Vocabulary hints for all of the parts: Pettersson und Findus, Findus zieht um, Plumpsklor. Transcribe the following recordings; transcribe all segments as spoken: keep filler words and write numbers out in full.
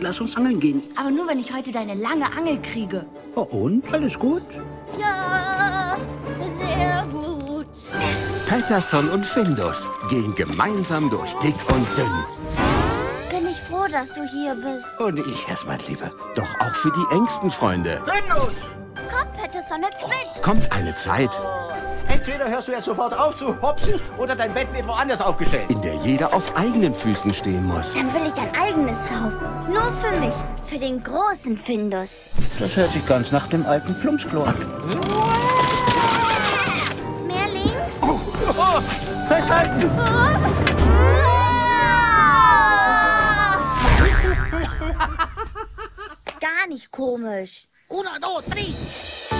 lass uns angeln gehen. Aber nur, wenn ich heute deine lange Angel kriege. Oh, und? Alles gut? Ja, sehr gut. Pettersson und Findus gehen gemeinsam durch dick und dünn. Bin ich froh, dass du hier bist. Und ich erst mal, Liebe. Doch auch für die engsten Freunde. Findus! Komm, Pettersson, hüpf mit. Kommt eine Zeit. Entweder hörst du jetzt sofort auf zu hopsen oder dein Bett wird woanders aufgestellt. In der jeder auf eigenen Füßen stehen muss. Dann will ich ein eigenes Haus. Nur für mich. Für den großen Findus. Das hört sich ganz nach dem alten Plumpsklor an. Mehr links? Oh, oh, festhalten! Gar nicht komisch. Uno, dos, tres.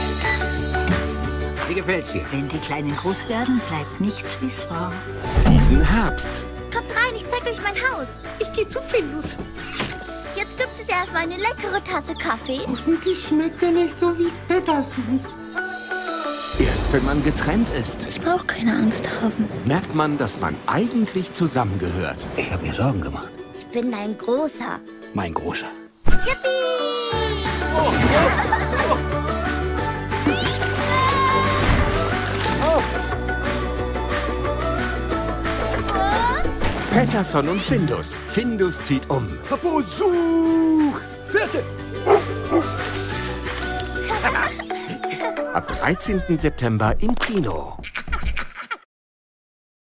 Wie gefällt's dir? Wenn die Kleinen groß werden, bleibt nichts wie's war. Diesen Herbst. Kommt rein, ich zeig euch mein Haus. Ich gehe zu Findus. Jetzt gibt es erstmal eine leckere Tasse Kaffee. Hoffentlich schmeckt er nicht so wie Pettersons. Erst wenn man getrennt ist. Ich brauche keine Angst haben. Merkt man, dass man eigentlich zusammengehört. Ich habe mir Sorgen gemacht. Ich bin dein Großer. Mein Großer. Yippie! Oh, oh, oh. Pettersson und Findus. Findus zieht um. Besuch! Fertig! Ab dreizehnten September im Kino.